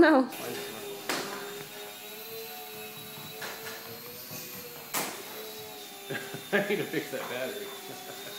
don't know. I need to fix that battery.